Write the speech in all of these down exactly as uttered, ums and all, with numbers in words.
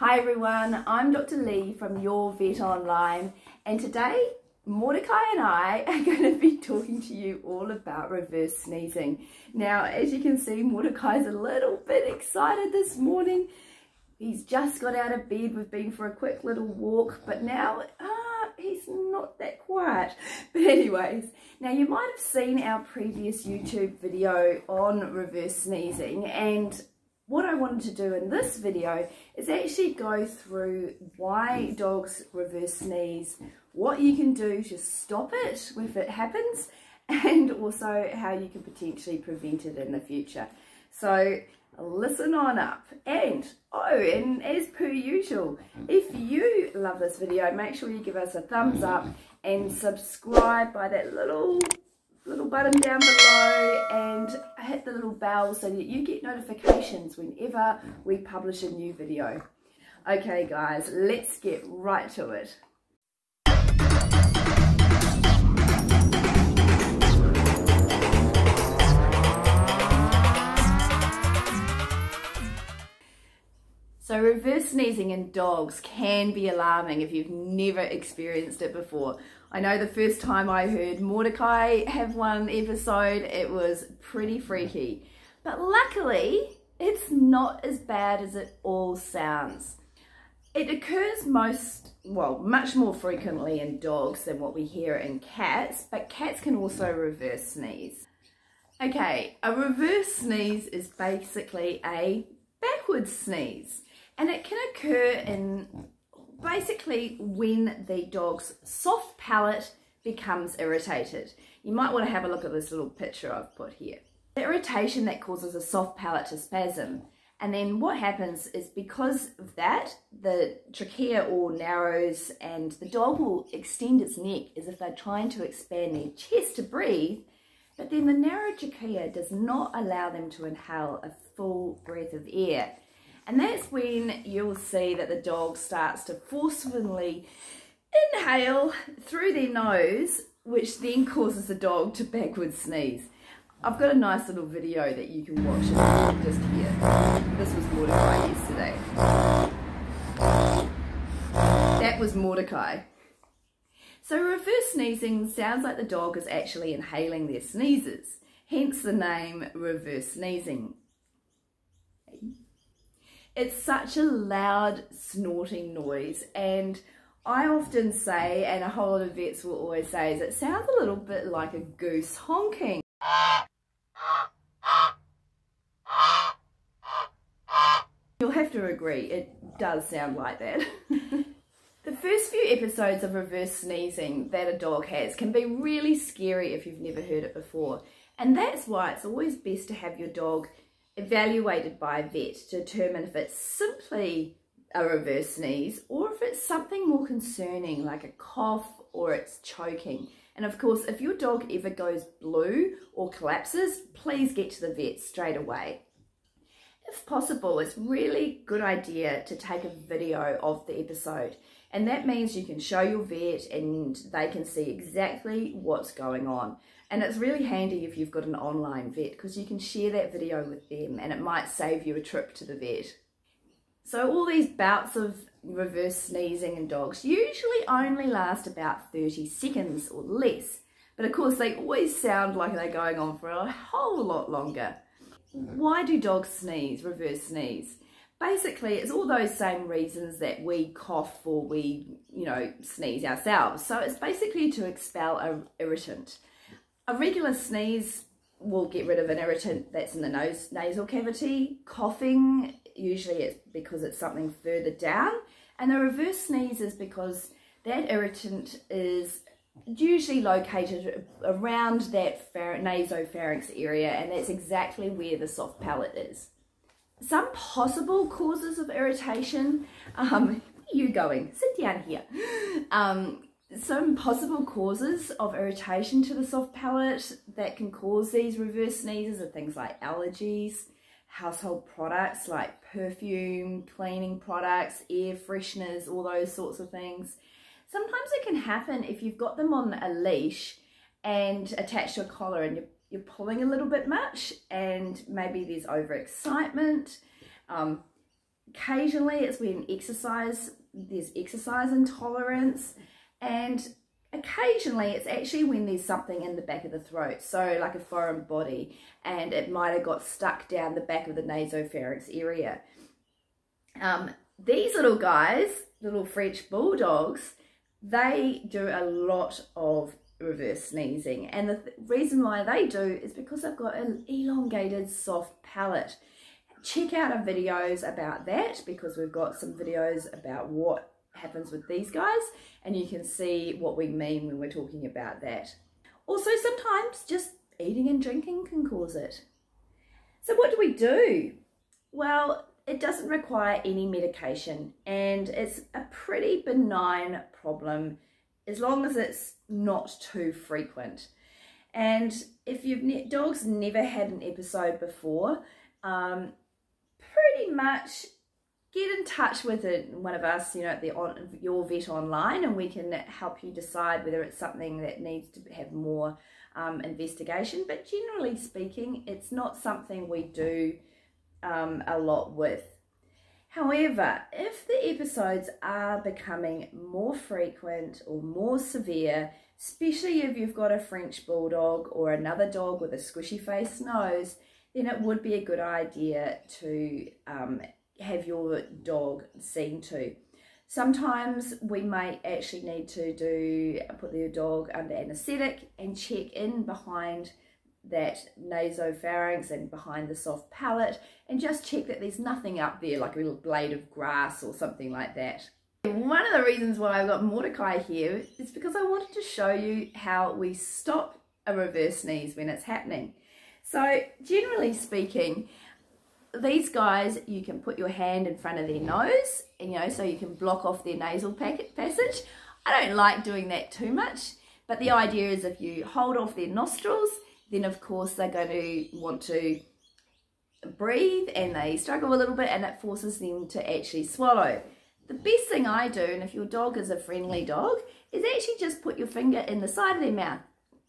Hi everyone, I'm Doctor Lee from Your Vet Online, and today Mordecai and I are going to be talking to you all about reverse sneezing. Now, as you can see, Mordecai's a little bit excited this morning. He's just got out of bed, we've been for a quick little walk, but now ah, he's not that quiet. But anyways, now you might have seen our previous YouTube video on reverse sneezing, and what I wanted to do in this video is actually go through why dogs reverse sneeze, what you can do to stop it if it happens, and also how you can potentially prevent it in the future. So listen on up. And oh, and as per usual, if you love this video, make sure you give us a thumbs up and subscribe by that little little button down below, and hit the little bell so that you get notifications whenever we publish a new video. Okay guys, let's get right to it. So reverse sneezing in dogs can be alarming if you've never experienced it before. I know the first time I heard Mordecai have one episode, it was pretty freaky. But luckily, it's not as bad as it all sounds. It occurs most, well, much more frequently in dogs than what we hear in cats, but cats can also reverse sneeze. Okay, a reverse sneeze is basically a backwards sneeze. And it can occur in basically when the dog's soft palate becomes irritated. You might want to have a look at this little picture I've put here. The irritation that causes a soft palate to spasm. And then what happens is, because of that, the trachea all narrows and the dog will extend its neck as if they're trying to expand their chest to breathe. But then the narrow trachea does not allow them to inhale a full breath of air. And that's when you'll see that the dog starts to forcefully inhale through their nose, which then causes the dog to backward sneeze. I've got a nice little video that you can watch just here. This was Mordecai yesterday. That was Mordecai. So reverse sneezing sounds like the dog is actually inhaling their sneezes, hence the name reverse sneezing. It's such a loud snorting noise, and I often say, and a whole lot of vets will always say, is it sounds a little bit like a goose honking. You'll have to agree, it does sound like that. The first few episodes of reverse sneezing that a dog has can be really scary if you've never heard it before, and that's why it's always best to have your dog evaluated by a vet to determine if it's simply a reverse sneeze or if it's something more concerning like a cough or it's choking. And of course, if your dog ever goes blue or collapses, please get to the vet straight away. If possible, it's really good idea to take a video of the episode, and that means you can show your vet and they can see exactly what's going on. And it's really handy if you've got an online vet, because you can share that video with them and it might save you a trip to the vet. So all these bouts of reverse sneezing in dogs usually only last about thirty seconds or less, but of course they always sound like they're going on for a whole lot longer. Why do dogs sneeze, reverse sneeze? Basically, it's all those same reasons that we cough or we, you know, sneeze ourselves. So it's basically to expel an irritant. A regular sneeze will get rid of an irritant that's in the nose, nasal cavity. Coughing, usually it's because it's something further down. And the reverse sneeze is because that irritant is usually located around that nasopharynx area, and that's exactly where the soft palate is. Some possible causes of irritation, um, where are you going? Sit down here. Um, some possible causes of irritation to the soft palate that can cause these reverse sneezes are things like allergies, household products like perfume, cleaning products, air fresheners, all those sorts of things. Sometimes it can happen if you've got them on a leash and attached to a collar, and you're You're pulling a little bit much, and maybe there's overexcitement. Um, Occasionally it's when exercise, there's exercise intolerance, and occasionally it's actually when there's something in the back of the throat, so like a foreign body, and it might have got stuck down the back of the nasopharynx area. Um, these little guys, little French bulldogs, they do a lot of reverse sneezing, and the th reason why they do is because they've got an elongated soft palate. Check out our videos about that, because we've got some videos about what happens with these guys, and you can see what we mean when we're talking about that. Also, sometimes just eating and drinking can cause it. So what do we do? Well, it doesn't require any medication, and it's a pretty benign problem as long as it's not too frequent. And if your ne dog's never had an episode before, um, pretty much get in touch with it, one of us, you know, at the on, Your Vet Online, and we can help you decide whether it's something that needs to have more um, investigation. But generally speaking, it's not something we do um, a lot with. However, if the episodes are becoming more frequent or more severe, especially if you've got a French bulldog or another dog with a squishy face nose, then it would be a good idea to um, have your dog seen to. Sometimes we might actually need to do put the dog under anesthetic and check in behind that nasopharynx and behind the soft palate, and just check that there's nothing up there, like a little blade of grass or something like that. One of the reasons why I've got Mordecai here is because I wanted to show you how we stop a reverse sneeze when it's happening. So generally speaking, these guys, you can put your hand in front of their nose, and, you know, so you can block off their nasal passage. I don't like doing that too much, but the idea is if you hold off their nostrils, then of course they're going to want to breathe, and they struggle a little bit, and it forces them to actually swallow. The best thing I do, and if your dog is a friendly dog, is actually just put your finger in the side of their mouth,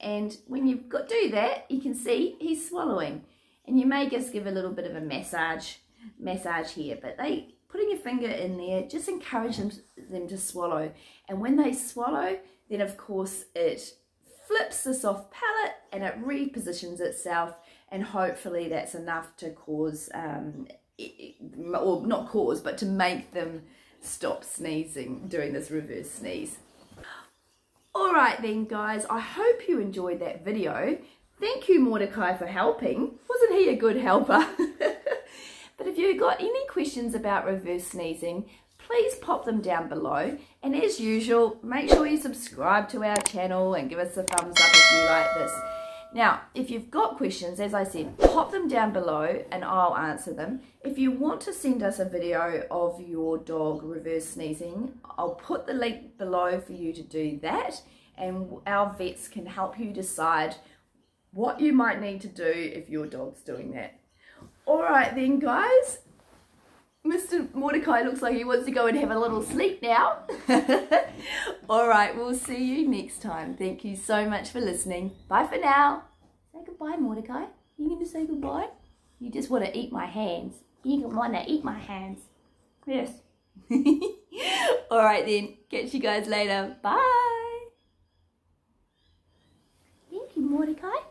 and when you do that, you can see he's swallowing. And you may just give a little bit of a massage, massage here, but they putting your finger in there just encourages them to swallow. And when they swallow, then of course it flips the soft palate and it repositions itself, and hopefully that's enough to cause, um, or not cause, but to make them stop sneezing during this reverse sneeze. All right then, guys, I hope you enjoyed that video. Thank you, Mordecai, for helping. Wasn't he a good helper? But if you've got any questions about reverse sneezing, please pop them down below. And as usual, make sure you subscribe to our channel and give us a thumbs up if you like this. Now, if you've got questions, as I said, pop them down below and I'll answer them. If you want to send us a video of your dog reverse sneezing, I'll put the link below for you to do that, and our vets can help you decide what you might need to do if your dog's doing that. All right then, guys, Mister Mordecai looks like he wants to go and have a little sleep now. All right, we'll see you next time. Thank you so much for listening. Bye for now. Say goodbye, Mordecai. You going to say goodbye? You just want to eat my hands. You want to eat my hands. Yes. All right then, catch you guys later. Bye. Thank you, Mordecai.